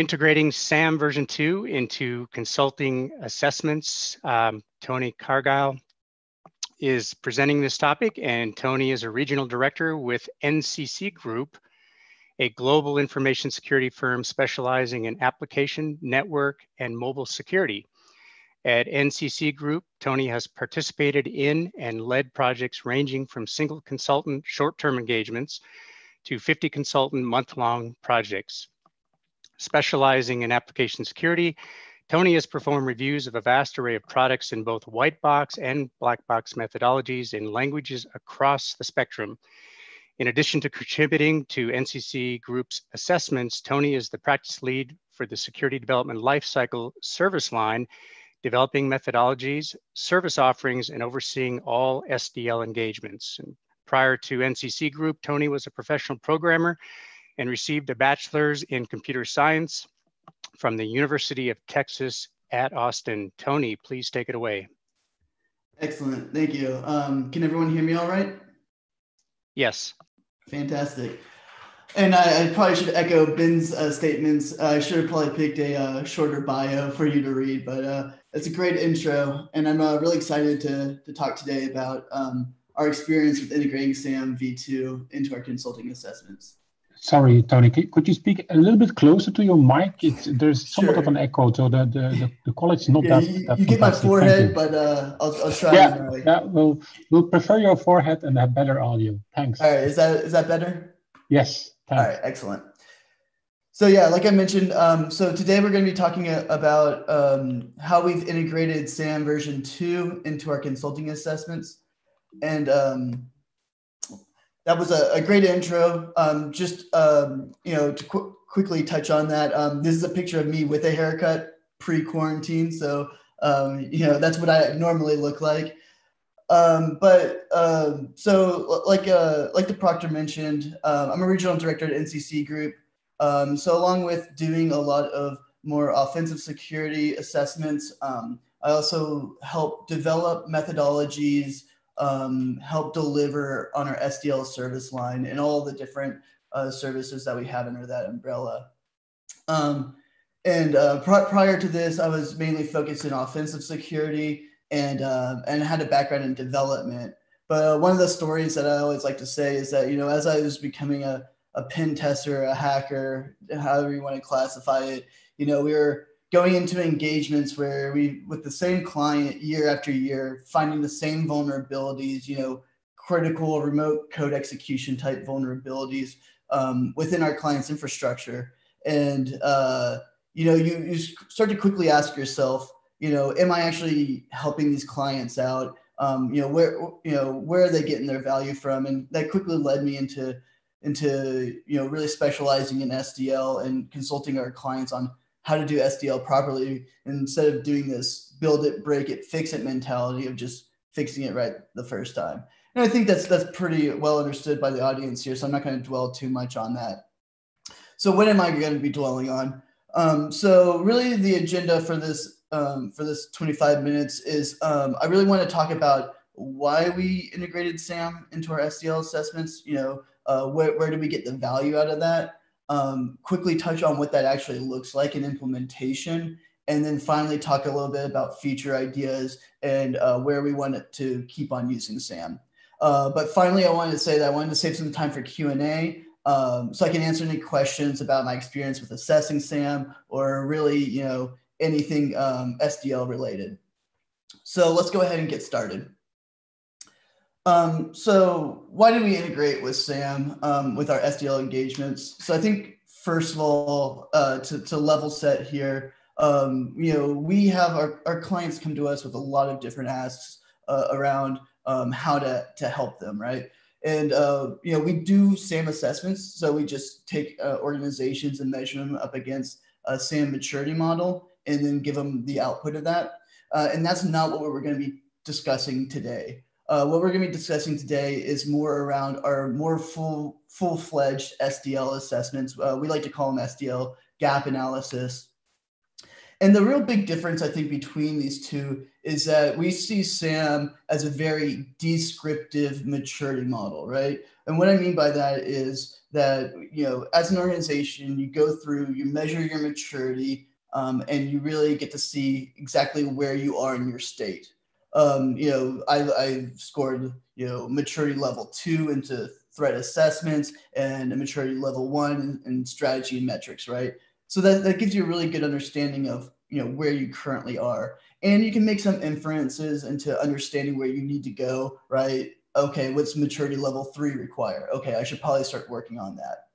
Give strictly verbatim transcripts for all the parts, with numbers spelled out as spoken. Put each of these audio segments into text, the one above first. Integrating SAMM version two into consulting assessments. Um, Tony Cargile is presenting this topic, and Tony is a regional director with N C C Group, a global information security firm specializing in application, network, and mobile security. At N C C Group, Tony has participated in and led projects ranging from single consultant short-term engagements to fifty consultant month-long projects. Specializing in application security, Tony has performed reviews of a vast array of products in both white box and black box methodologies in languages across the spectrum. In addition to contributing to N C C Group's assessments, Tony is the practice lead for the Security Development Lifecycle service line, developing methodologies, service offerings, and overseeing all S D L engagements. And prior to N C C Group, Tony was a professional programmer and received a bachelor's in computer science from the University of Texas at Austin. Tony, please take it away. Excellent, thank you. Um, can everyone hear me all right? Yes. Fantastic. And I, I probably should echo Ben's uh, statements. Uh, I should have probably picked a uh, shorter bio for you to read, but uh, it's a great intro. And I'm uh, really excited to, to talk today about um, our experience with integrating SAMM v two into our consulting assessments. Sorry, Tony, could you speak a little bit closer to your mic? It's, there's somewhat sure. of an echo, so the, the, the quality's not yeah, that, you, that you get my forehead, but uh, I'll, I'll try. Yeah, yeah we'll, we'll prefer your forehead and have better audio. Thanks. All right, is that, is that better? Yes. Thanks. All right, excellent. So yeah, like I mentioned, um, so today we're going to be talking about um, how we've integrated SAMM version two into our consulting assessments. And um, that was a, a great intro. Um, just, um, you know, to qu quickly touch on that. Um, this is a picture of me with a haircut pre-quarantine. So, um, you know, that's what I normally look like. Um, but uh, so like, uh, like the proctor mentioned, uh, I'm a regional director at N C C Group. Um, so along with doing a lot of more offensive security assessments, um, I also help develop methodologies, Um, help deliver on our S D L service line and all the different uh, services that we have under that umbrella. Um, and uh, pr prior to this, I was mainly focused in offensive security and, uh, and had a background in development. But uh, one of the stories that I always like to say is that, you know, as I was becoming a, a pen tester, a hacker, however you want to classify it, you know, we were going into engagements where we, with the same client year after year, finding the same vulnerabilities, you know, critical remote code execution type vulnerabilities um, within our client's infrastructure. And, uh, you know, you, you start to quickly ask yourself, you know, am I actually helping these clients out? Um, you know, where, you know, where are they getting their value from? And that quickly led me into, into, you know, really specializing in S D L and consulting our clients on how to do S D L properly, instead of doing this build it, break it, fix it mentality of just fixing it right the first time. And I think that's that's pretty well understood by the audience here, so I'm not going to dwell too much on that. So what am I going to be dwelling on? Um, so really the agenda for this, um, for this twenty-five minutes is um, I really want to talk about why we integrated SAMM into our S D L assessments, you know, uh, where, where do we get the value out of that? Um, quickly touch on what that actually looks like in implementation, and then finally talk a little bit about feature ideas and uh, where we want it to keep on using SAMM. Uh, but finally, I wanted to say that I wanted to save some time for Q and A um, so I can answer any questions about my experience with assessing SAMM or really, you know, anything um, S D L related. So let's go ahead and get started. Um, so why did we integrate with SAMM um, with our S D L engagements? So I think first of all, uh, to, to level set here, um, you know, we have our, our clients come to us with a lot of different asks uh, around um, how to, to help them, right? And, uh, you know, we do SAMM assessments. So we just take uh, organizations and measure them up against a SAMM maturity model and then give them the output of that. Uh, and that's not what we're going to be discussing today. Uh, what we're going to be discussing today is more around our more full, full-fledged S D L assessments. Uh, we like to call them S D L gap analysis. And the real big difference, I think, between these two is that we see SAMM as a very descriptive maturity model, right? And what I mean by that is that, you know, as an organization, you go through, you measure your maturity, um, and you really get to see exactly where you are in your state. Um, you know, I, I scored, you know, maturity level two into threat assessments and a maturity level one in, in strategy and metrics, right? So that, that gives you a really good understanding of, you know, where you currently are. And you can make some inferences into understanding where you need to go, right? Okay, what's maturity level three require? Okay, I should probably start working on that.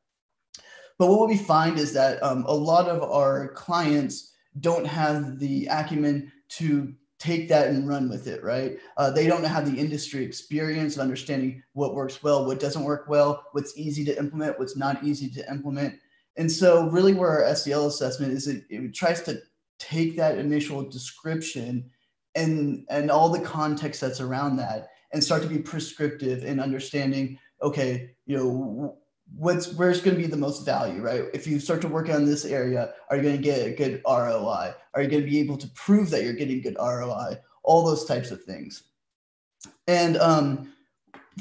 But what we find is that um, a lot of our clients don't have the acumen to take that and run with it, right? Uh, they don't have the industry experience of understanding what works well, what doesn't work well, what's easy to implement, what's not easy to implement. And so really where our S D L assessment is, it, it tries to take that initial description and, and all the context that's around that and start to be prescriptive in understanding, okay, you know, what's, where's going to be the most value, right? If you start to work on this area, are you going to get a good R O I? Are you going to be able to prove that you're getting good R O I? All those types of things. And um,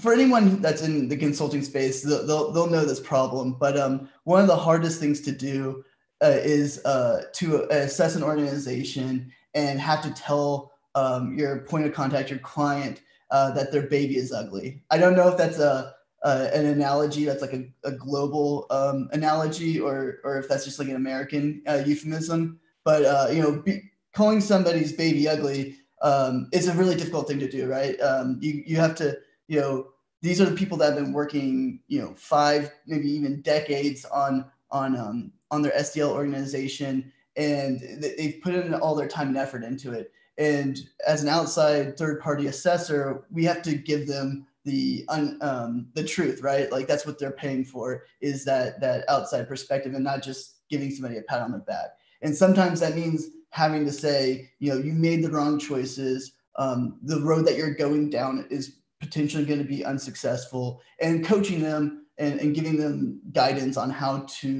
for anyone that's in the consulting space, they'll, they'll, they'll know this problem. But um, one of the hardest things to do Uh, is uh, to assess an organization and have to tell um, your point of contact, your client, uh, that their baby is ugly. I don't know if that's a, uh, an analogy that's like a, a global um, analogy or, or if that's just like an American uh, euphemism, but uh, you know, be, calling somebody's baby ugly um, is a really difficult thing to do, right? Um, you, you have to, you know, these are the people that have been working, you know, five, maybe even decades on, on, um, on their S D L organization, and they've put in all their time and effort into it. And as an outside third-party assessor, we have to give them the un, um, the truth, right? Like that's what they're paying for, is that that outside perspective, and not just giving somebody a pat on the back. And sometimes that means having to say, you know, you made the wrong choices. Um, the road that you're going down is potentially going to be unsuccessful, and coaching them and, and giving them guidance on how to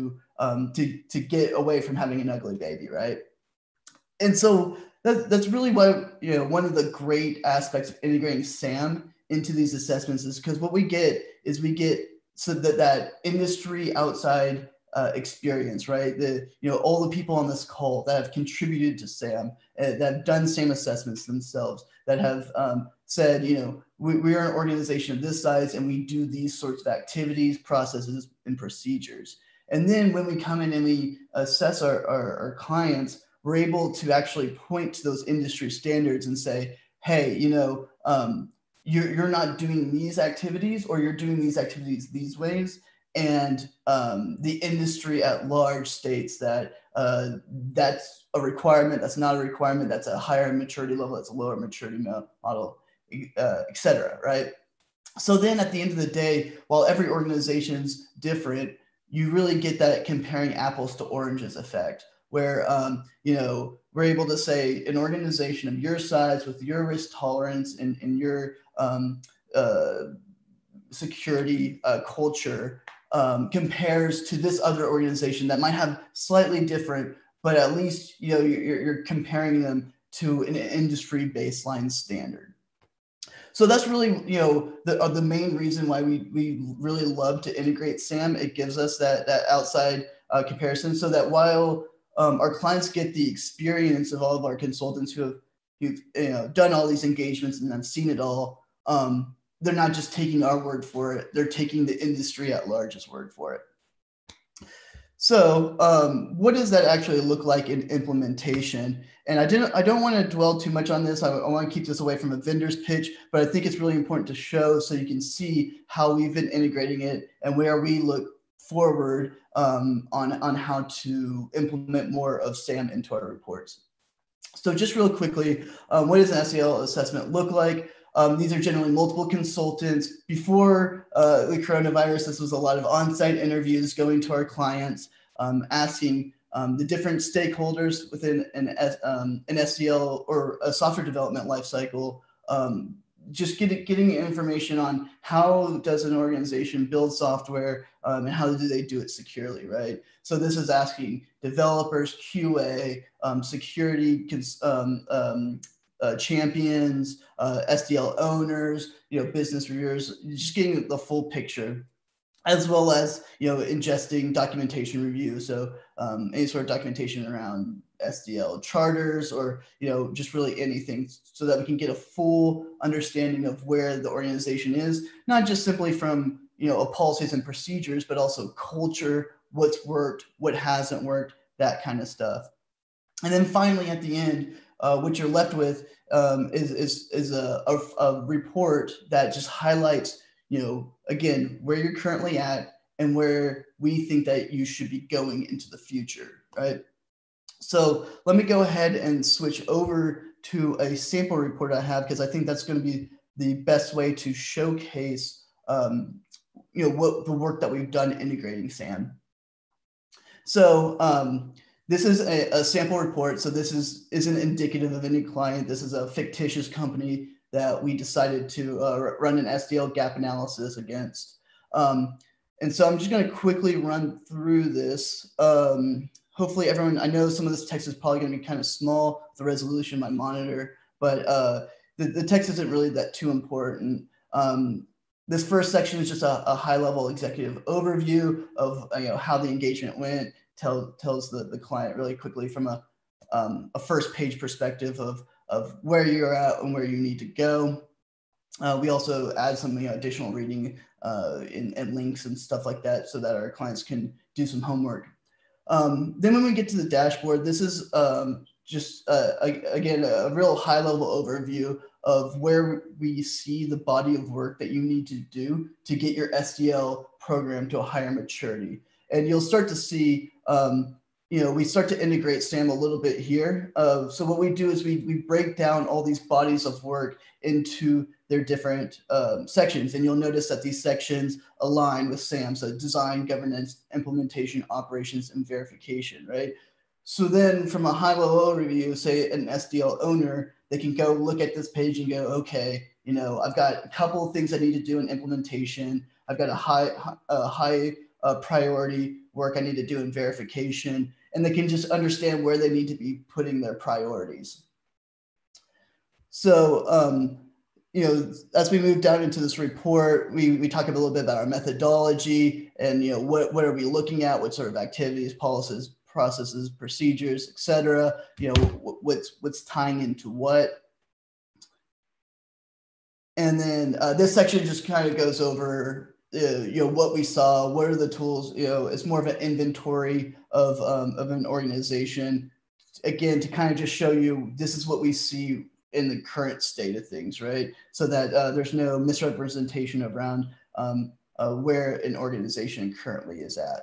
Um, to, to get away from having an ugly baby, right? And so that, that's really what, you know, one of the great aspects of integrating SAMM into these assessments is because what we get is we get so that, that industry outside uh, experience, right? The, you know, all the people on this call that have contributed to SAMM, uh, that have done SAMM assessments themselves, that have um, said, you know, we, we are an organization of this size and we do these sorts of activities, processes, and procedures. And then when we come in and we assess our, our, our clients, we're able to actually point to those industry standards and say, hey, you know, um, you're, you're not doing these activities, or you're doing these activities these ways. And um, the industry at large states that uh, that's a requirement, that's not a requirement, that's a higher maturity level, that's a lower maturity model, uh, et cetera, right? So then at the end of the day, while every organization's different, you really get that comparing apples to oranges effect, where, um, you know, we're able to say an organization of your size with your risk tolerance and, and your um, uh, security uh, culture um, compares to this other organization that might have slightly different, but at least, you know, you're, you're comparing them to an industry baseline standard. So that's really, you know, the, uh, the main reason why we, we really love to integrate SAMM. It gives us that, that outside uh, comparison, so that while um, our clients get the experience of all of our consultants who have who've, you know, done all these engagements and have seen it all, um, they're not just taking our word for it. They're taking the industry at large's word for it. So um, what does that actually look like in implementation? And I didn't, I don't want to dwell too much on this. I, I want to keep this away from a vendor's pitch, but I think it's really important to show so you can see how we've been integrating it and where we look forward um, on, on how to implement more of SAMM into our reports. So just real quickly, um, what does an S D L assessment look like? Um, these are generally multiple consultants. Before uh, the coronavirus, this was a lot of on-site interviews going to our clients, um, asking um, the different stakeholders within an, um, an S D L or a software development lifecycle, um, just get, getting information on how does an organization build software um, and how do they do it securely, right? So this is asking developers, Q A, um, security, cons um, um, uh, champions, uh, S D L owners, you know, business reviewers, just getting the full picture, as well as, you know, ingesting documentation review. So um, any sort of documentation around S D L charters, or, you know, just really anything, so that we can get a full understanding of where the organization is, not just simply from, you know, policies and procedures, but also culture, what's worked, what hasn't worked, that kind of stuff. And then finally, at the end, uh, what you're left with um, is, is, is a, a, a report that just highlights, you know, again, where you're currently at and where we think that you should be going into the future, right? So let me go ahead and switch over to a sample report I have, because I think that's going to be the best way to showcase, um, you know, what the work that we've done integrating SAMM. So um, this is a, a sample report. So this is, isn't indicative of any client. This is a fictitious company that we decided to uh, run an S D L gap analysis against. Um, and so I'm just going to quickly run through this. Um, hopefully everyone, I know some of this text is probably going to be kind of small, the resolution of my monitor, but uh, the, the text isn't really that too important. Um, This first section is just a, a high-level executive overview of, you know, how the engagement went. Tell, tells the, the client really quickly from a, um, a first-page perspective of, of where you're at and where you need to go. Uh, we also add some, you know, additional reading uh, and, and links and stuff like that, so that our clients can do some homework. Um, then when we get to the dashboard, this is um, just, uh, a, again, a real high-level overview of where we see the body of work that you need to do to get your S D L program to a higher maturity. And you'll start to see, um, you know, we start to integrate SAMM a little bit here. Uh, so what we do is we, we break down all these bodies of work into their different um, sections. And you'll notice that these sections align with SAMM. So design, governance, implementation, operations, and verification, right? So then from a high-level overview, say an S D L owner, they can go look at this page and go, okay, you know, I've got a couple of things I need to do in implementation. I've got a high, a high uh, priority work I need to do in verification, and they can just understand where they need to be putting their priorities. So, um, you know, as we move down into this report, we, we talk a little bit about our methodology and, you know, what, what are we looking at, what sort of activities, policies, processes, procedures, et cetera, you know, what's, what's tying into what. And then uh, this section just kind of goes over, uh, you know, what we saw, what are the tools, you know, it's more of an inventory of, um, of an organization, again, to kind of just show you, this is what we see in the current state of things, right? So that uh, there's no misrepresentation around um, uh, where an organization currently is at.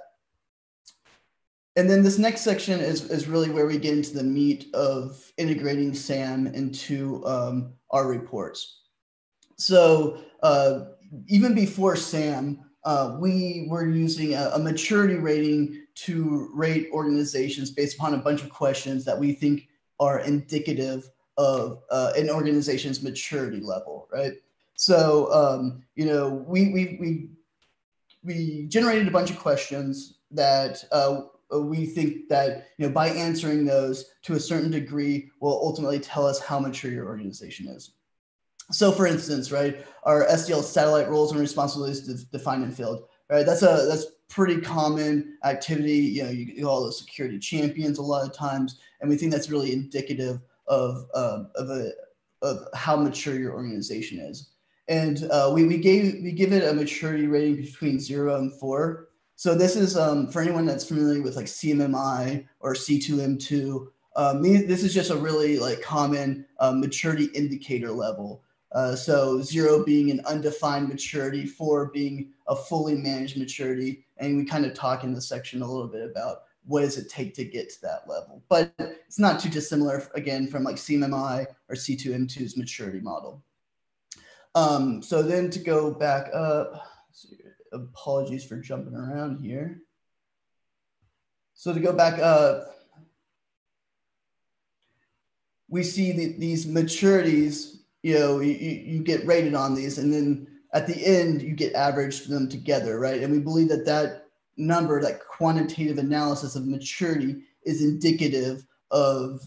And then this next section is, is really where we get into the meat of integrating SAMM into um, our reports. So uh, even before SAMM, uh, we were using a, a maturity rating to rate organizations based upon a bunch of questions that we think are indicative of uh, an organization's maturity level, right? So, um, you know, we, we, we, we generated a bunch of questions that uh, we think that, you know, by answering those to a certain degree will ultimately tell us how mature your organization is. So for instance, right, our S D L satellite roles and responsibilities defined and filled, right? That's a, that's pretty common activity. You know, you get all those security champions a lot of times, and we think that's really indicative of, uh, of, a, of how mature your organization is. And uh, we, we, gave, we give it a maturity rating between zero and four. So this is, um, for anyone that's familiar with like C M M I or C two M two, um, this is just a really like common uh, maturity indicator level. Uh, so zero being an undefined maturity, four being a fully managed maturity. And we kind of talk in this section a little bit about what does it take to get to that level. But it's not too dissimilar, again, from like C M M I or C two M two's maturity model. Um, so then to go back up, apologies for jumping around here. So to go back up, we see that these maturities, you know, you, you get rated on these, and then at the end, you get averaged them together, right? And we believe that that number, that quantitative analysis of maturity is indicative of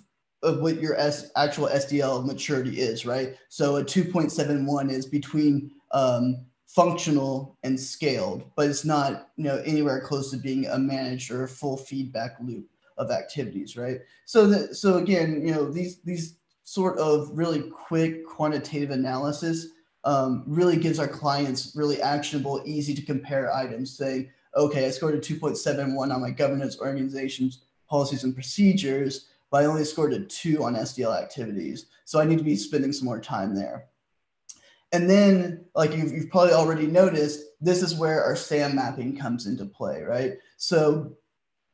of what your S, actual S D L maturity is, right? So a two point seven one is between um, functional and scaled, but it's not, you know, anywhere close to being a managed or a full feedback loop of activities, right? So that, so again, you know, these these sort of really quick quantitative analysis um, really gives our clients really actionable, easy to compare items, saying, okay, I scored a two point seven one on my governance, organizations, policies, and procedures, but I only scored a two on S D L activities. So I need to be spending some more time there. And then, like you've, you've probably already noticed, this is where our SAMM mapping comes into play, right? So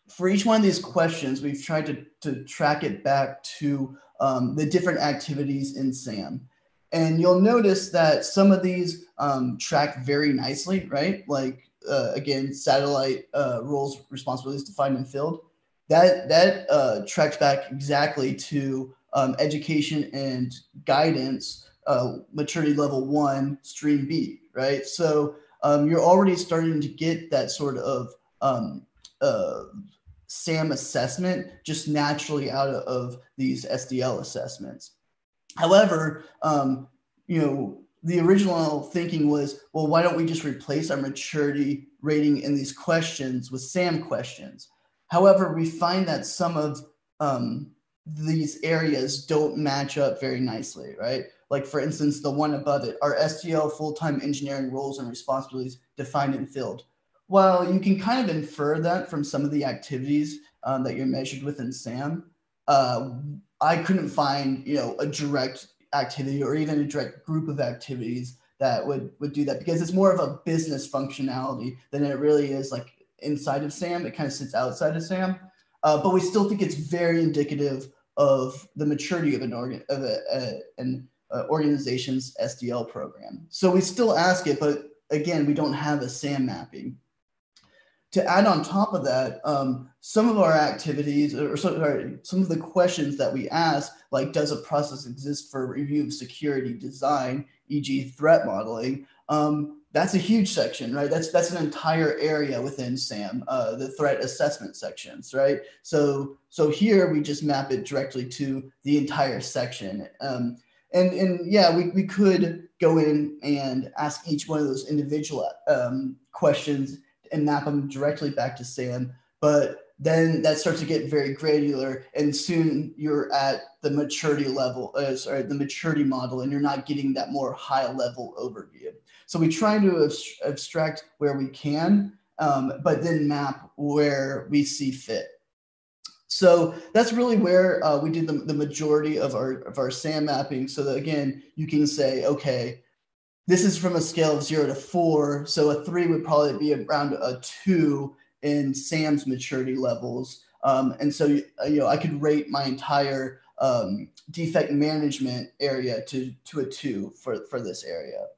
for each one of these questions, we've tried to, to track it back to um, the different activities in SAMM. And you'll notice that some of these um, track very nicely, right? Like, Uh, again, satellite uh, roles, responsibilities defined and filled. That, that uh, tracks back exactly to um, education and guidance, uh, maturity level one, stream B, right? So um, you're already starting to get that sort of um, uh, SAMM assessment just naturally out of, of these S D L assessments. However, um, you know, the original thinking was, well, why don't we just replace our maturity rating in these questions with SAMM questions? However, we find that some of um, these areas don't match up very nicely, right? Like, for instance, the one above it, are S D L full-time engineering roles and responsibilities defined and filled? Well, you can kind of infer that from some of the activities um, that you're measured with in SAMM. Uh, I couldn't find, you know, a direct activity or even a direct group of activities that would would do that, because it's more of a business functionality than it really is like inside of SAMM. It kind of sits outside of SAMM, uh, but we still think it's very indicative of the maturity of an organ of a, a, an uh, organization's S D L program. So we still ask it, but again, we don't have a SAMM mapping. To add on top of that, um, some of our activities or sorry, some of the questions that we ask, like does a process exist for review of security design, for example threat modeling, um, that's a huge section, right? That's, that's an entire area within SAMM, uh, the threat assessment sections, right? So, so here we just map it directly to the entire section. Um, and, and yeah, we, we could go in and ask each one of those individual um, questions and map them directly back to SAMM, but then that starts to get very granular, and soon you're at the maturity level, uh, sorry, the maturity model, and you're not getting that more high level overview. So we try to abstract where we can, um, but then map where we see fit. So that's really where uh, we did the, the majority of our, of our SAMM mapping, so that again, you can say, okay, this is from a scale of zero to four. So a three would probably be around a two in SAMM's maturity levels. Um, and so, you know, I could rate my entire um, defect management area to, to a two for, for this area.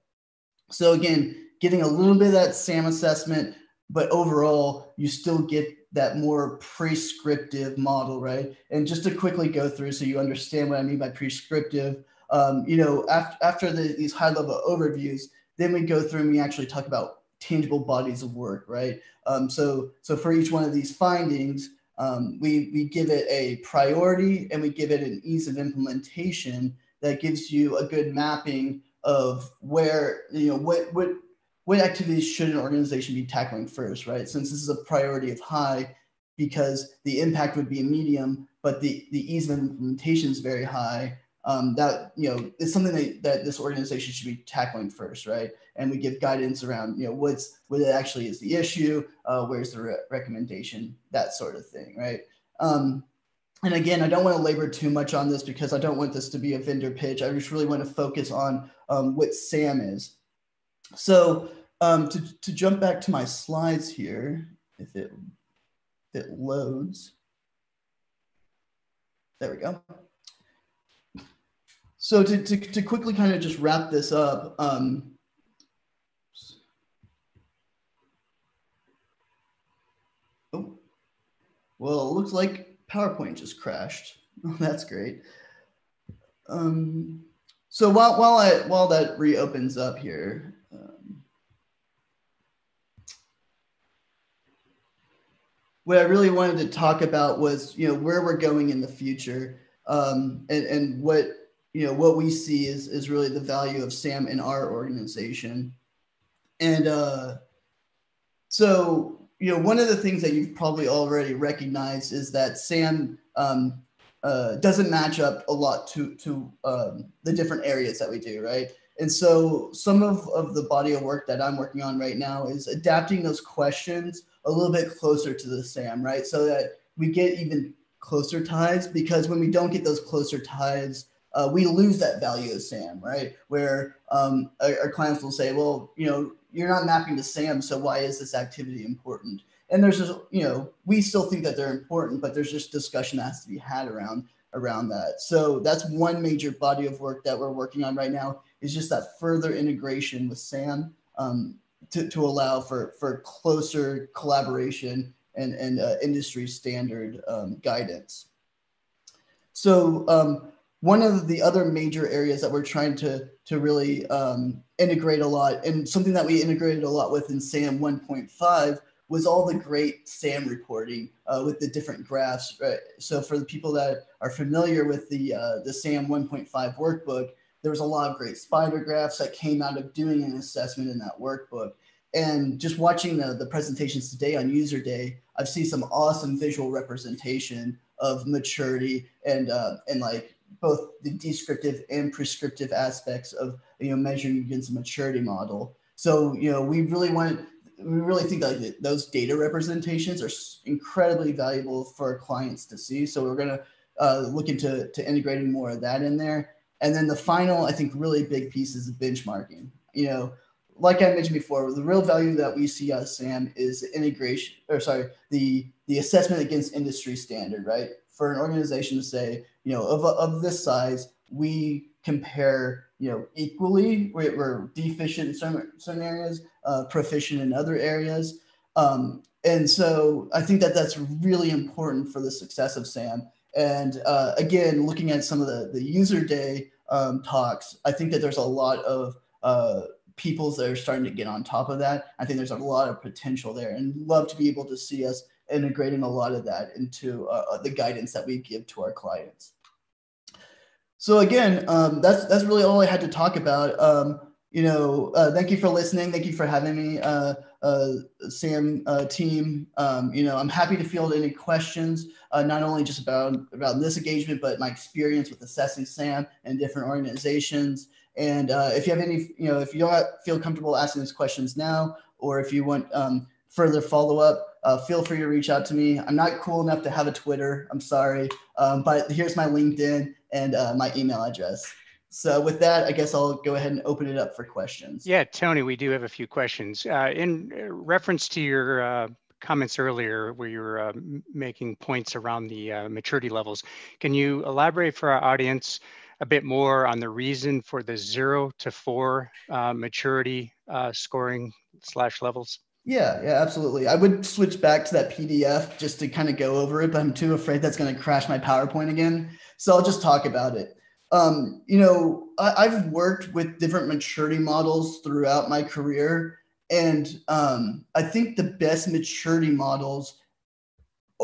So again, getting a little bit of that SAMM assessment, but overall you still get that more prescriptive model, right? And just to quickly go through so you understand what I mean by prescriptive, Um, you know, after, after the, these high-level overviews, then we go through and we actually talk about tangible bodies of work, right? Um, so, so for each one of these findings, um, we, we give it a priority and we give it an ease of implementation that gives you a good mapping of where, you know, what, what, what activities should an organization be tackling first, right? Since this is a priority of high, because the impact would be a medium, but the, the ease of implementation is very high. Um, that, you know, it's something that, that this organization should be tackling first, right? And we give guidance around, you know, what's, what actually is the issue, uh, where's the re recommendation, that sort of thing, right? Um, and again, I don't want to labor too much on this because I don't want this to be a vendor pitch. I just really want to focus on um, what SAMM is. So um, to, to jump back to my slides here, if it, if it loads, there we go. So to, to, to quickly kind of just wrap this up, um, oh, well, it looks like PowerPoint just crashed. That's great. Um, so while, while, I, while that reopens up here, um, what I really wanted to talk about was, you know, where we're going in the future. Um, and, and what, you know, what we see is, is really the value of SAMM in our organization. And uh, so, you know, one of the things that you've probably already recognized is that SAMM um, uh, doesn't match up a lot to, to um, the different areas that we do, right? And so some of, of the body of work that I'm working on right now is adapting those questions a little bit closer to the SAMM, right? So that we get even closer ties, because when we don't get those closer ties, uh, we lose that value of SAMM, right? Where um, our, our clients will say, well, you know, you're not mapping to SAMM, so why is this activity important? And there's just, you know, we still think that they're important, but there's just discussion that has to be had around, around that. So that's one major body of work that we're working on right now, is just that further integration with SAMM um, to, to allow for, for closer collaboration and, and uh, industry standard um, guidance. So um, one of the other major areas that we're trying to, to really um, integrate a lot, and something that we integrated a lot with in SAMM one point five, was all the great SAMM reporting uh, with the different graphs. Right? So for the people that are familiar with the, uh, the SAMM one point five workbook, there was a lot of great spider graphs that came out of doing an assessment in that workbook. And just watching the, the presentations today on user day, I've seen some awesome visual representation of maturity and, uh, and like both the descriptive and prescriptive aspects of, you know, measuring against a maturity model. So, you know, we really want, we really think that those data representations are incredibly valuable for clients to see. So we're gonna uh, look into to integrating more of that in there. And then the final, I think, really big piece is benchmarking. You know, like I mentioned before, the real value that we see out of SAMM is the integration, or sorry, the, the assessment against industry standard, right? For an organization to say, you know, of, of this size, we compare, you know, equally, we're, we're deficient in some, some areas, uh, proficient in other areas. Um, and so I think that that's really important for the success of SAMM. And uh, again, looking at some of the, the user day um, talks, I think that there's a lot of uh, peoples that are starting to get on top of that. I think there's a lot of potential there, and love to be able to see us integrating a lot of that into uh, the guidance that we give to our clients. So again, um, that's, that's really all I had to talk about. Um, you know, uh, thank you for listening. Thank you for having me, uh, uh, SAMM uh, team. Um, you know, I'm happy to field any questions, uh, not only just about, about this engagement, but my experience with assessing SAMM and different organizations. And uh, if you have any, you know, if you don't feel comfortable asking these questions now, or if you want um, further follow-up, uh, feel free to reach out to me. I'm not cool enough to have a Twitter, I'm sorry, um, but here's my LinkedIn and uh, my email address. So with that, I guess I'll go ahead and open it up for questions. Yeah, Tony, we do have a few questions. Uh, in reference to your uh, comments earlier, where you were uh, making points around the uh, maturity levels, can you elaborate for our audience a bit more on the reason for the zero to four uh, maturity uh, scoring slash levels? Yeah, yeah, absolutely. I would switch back to that P D F just to kind of go over it, but I'm too afraid that's going to crash my PowerPoint again. So I'll just talk about it. Um, you know, I, I've worked with different maturity models throughout my career. And um, I think the best maturity models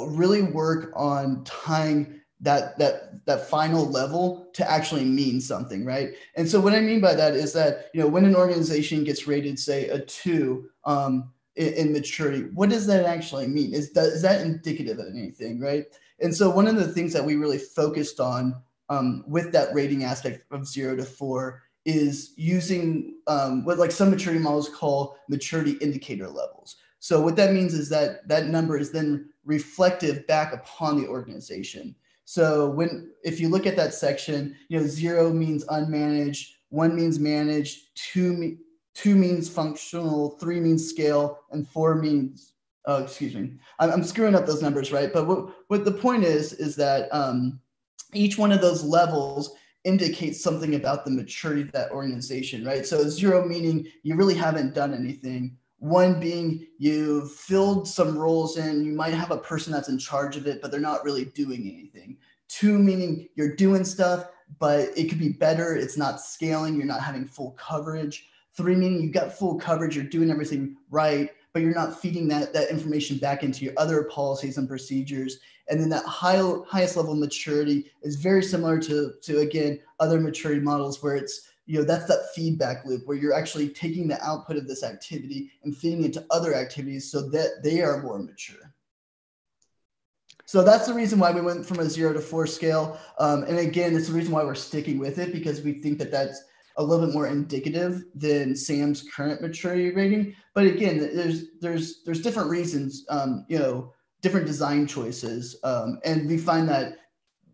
really work on tying that, that, that final level to actually mean something, right? And so what I mean by that is that, you know, when an organization gets rated, say, a two um, in, in maturity, what does that actually mean? Is that, is that indicative of anything, right? And so one of the things that we really focused on Um, with that rating aspect of zero to four is using um, what like some maturity models call maturity indicator levels. So what that means is that that number is then reflective back upon the organization. So when, if you look at that section, you know, zero means unmanaged, one means managed, two, me two means functional, three means scale, and four means, oh, excuse me, I'm, I'm screwing up those numbers, right? But what, what the point is, is that, um, each one of those levels indicates something about the maturity of that organization, right? So zero meaning you really haven't done anything. One being you've filled some roles in, you might have a person that's in charge of it, but they're not really doing anything. Two meaning you're doing stuff, but it could be better. It's not scaling. You're not having full coverage. Three meaning you got full coverage. You're doing everything right, but you're not feeding that, that information back into your other policies and procedures. And then that high, highest level of maturity is very similar to, to, again, other maturity models where it's, you know, that's that feedback loop where you're actually taking the output of this activity and feeding it to other activities so that they are more mature. So that's the reason why we went from a zero to four scale. Um, and again, it's the reason why we're sticking with it, because we think that that's a little bit more indicative than SAMM's current maturity rating. But again, there's, there's, there's different reasons, um, you know, different design choices. Um, and we find that,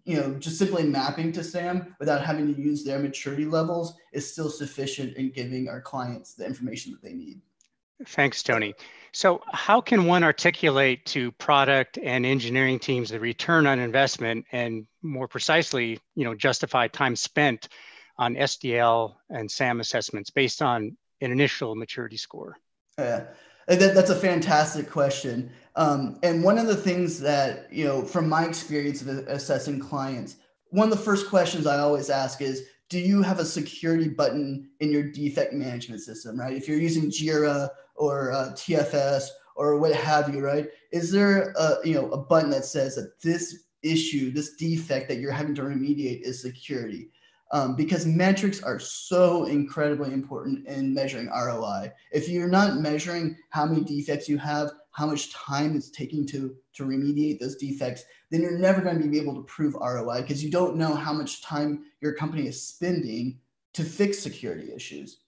you know, just simply mapping to SAMM without having to use their maturity levels is still sufficient in giving our clients the information that they need. Thanks, Tony. So how can one articulate to product and engineering teams the return on investment and, more precisely, you know, justify time spent on S D L and SAMM assessments based on an initial maturity score? Yeah, that, that's a fantastic question. Um, and one of the things that, you know, from my experience of assessing clients, one of the first questions I always ask is, do you have a security button in your defect management system, right? If you're using JIRA or uh, T F S or what have you, right? Is there a, you know, a button that says that this issue, this defect that you're having to remediate is security? Um, because metrics are so incredibly important in measuring R O I. If you're not measuring how many defects you have, how much time it's taking to, to remediate those defects, then you're never going to be able to prove R O I, because you don't know how much time your company is spending to fix security issues.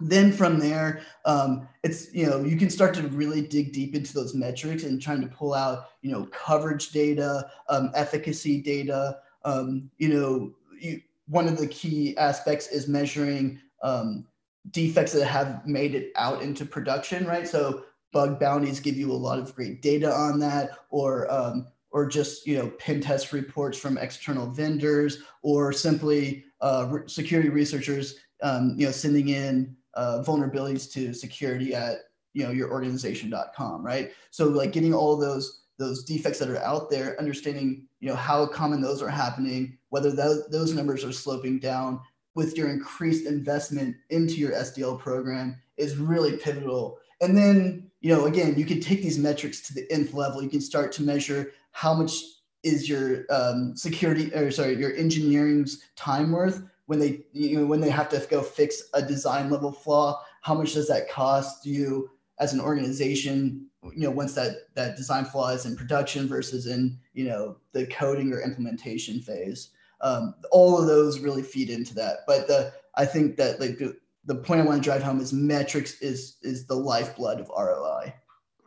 Then from there, um, it's, you know, you can start to really dig deep into those metrics and trying to pull out, you know, coverage data, um, efficacy data, um, you know, you, one of the key aspects is measuring um, defects that have made it out into production, right? So bug bounties give you a lot of great data on that, or um, or just, you know, pen test reports from external vendors, or simply uh, re security researchers, um, you know, sending in uh, vulnerabilities to security at, you know, your organization dot com, right? So like getting all those those defects that are out there, understanding, you know, how common those are happening, whether those, those numbers are sloping down with your increased investment into your S D L program is really pivotal. And then, you know, again, you can take these metrics to the nth level. You can start to measure how much is your um, security, or sorry, your engineering's time worth when they, you know, when they have to go fix a design level flaw. How much does that cost you as an organization, you know, once that, that design flaw is in production versus in, you know, the coding or implementation phase? Um, all of those really feed into that. But the, I think that like the, the point I want to drive home is metrics is, is the lifeblood of R O I.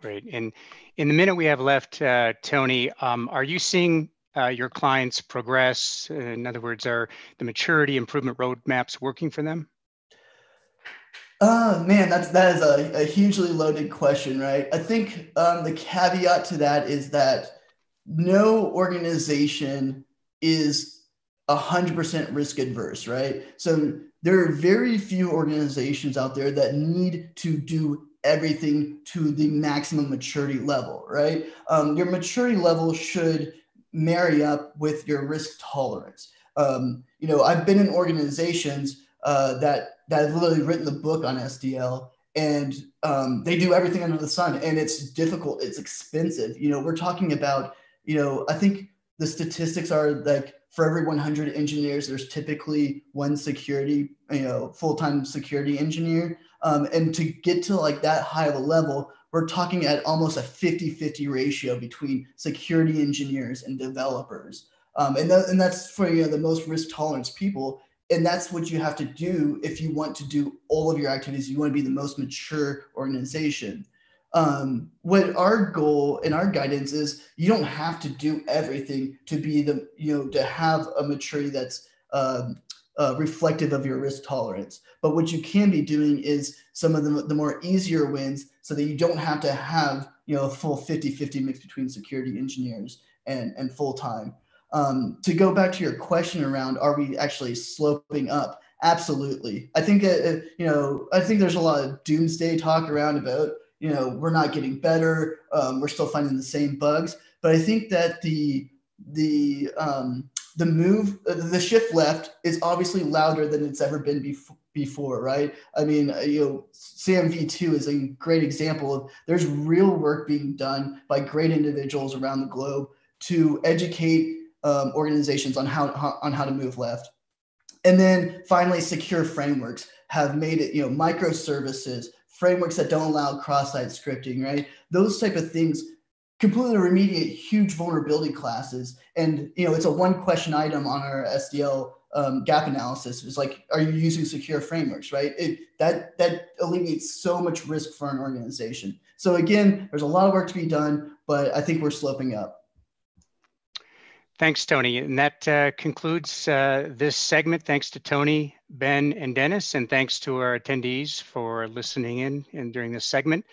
Great. And in the minute we have left, uh, Tony, um, are you seeing uh, your clients progress? In other words, are the maturity improvement roadmaps working for them? Oh, man, that's, that is a, a hugely loaded question, right? I think um, the caveat to that is that no organization is one hundred percent risk adverse, right? So there are very few organizations out there that need to do everything to the maximum maturity level, right? Um, your maturity level should marry up with your risk tolerance. Um, you know, I've been in organizations uh, that that have literally written the book on S D L, and um, they do everything under the sun, and it's difficult, it's expensive. You know, we're talking about, you know, I think the statistics are like for every one hundred engineers, there's typically one security, you know, full-time security engineer. Um, and to get to like that high of a level, we're talking at almost a fifty fifty ratio between security engineers and developers. Um, and, th and that's for, you know, the most risk tolerance people. And that's what you have to do if you want to do all of your activities. You want to be the most mature organization. Um, what our goal and our guidance is, you don't have to do everything to be the, you know, to have a maturity that's um, uh, reflective of your risk tolerance. But what you can be doing is some of the, the more easier wins, so that you don't have to have, you know, a full fifty fifty mix between security engineers and, and full-time. Um, to go back to your question around, are we actually sloping up? Absolutely. I think, uh, you know, I think there's a lot of doomsday talk around about, you know, we're not getting better. Um, we're still finding the same bugs. But I think that the, the, um, the move, uh, the shift left is obviously louder than it's ever been bef before, right? I mean, uh, you know, SAMM V two is a great example of there's real work being done by great individuals around the globe to educate um, organizations on how, how on how to move left. And then finally, secure frameworks have made it, you know, microservices, frameworks that don't allow cross-site scripting, right? Those type of things completely remediate huge vulnerability classes. And, you know, it's a one question item on our S D L um, gap analysis. It's like, are you using secure frameworks, right? It, that, that alleviates so much risk for an organization. So again, there's a lot of work to be done, but I think we're sloping up. Thanks, Tony. And that uh, concludes uh, this segment. Thanks to Tony, Ben, and Dennis, and thanks to our attendees for listening in and during this segment.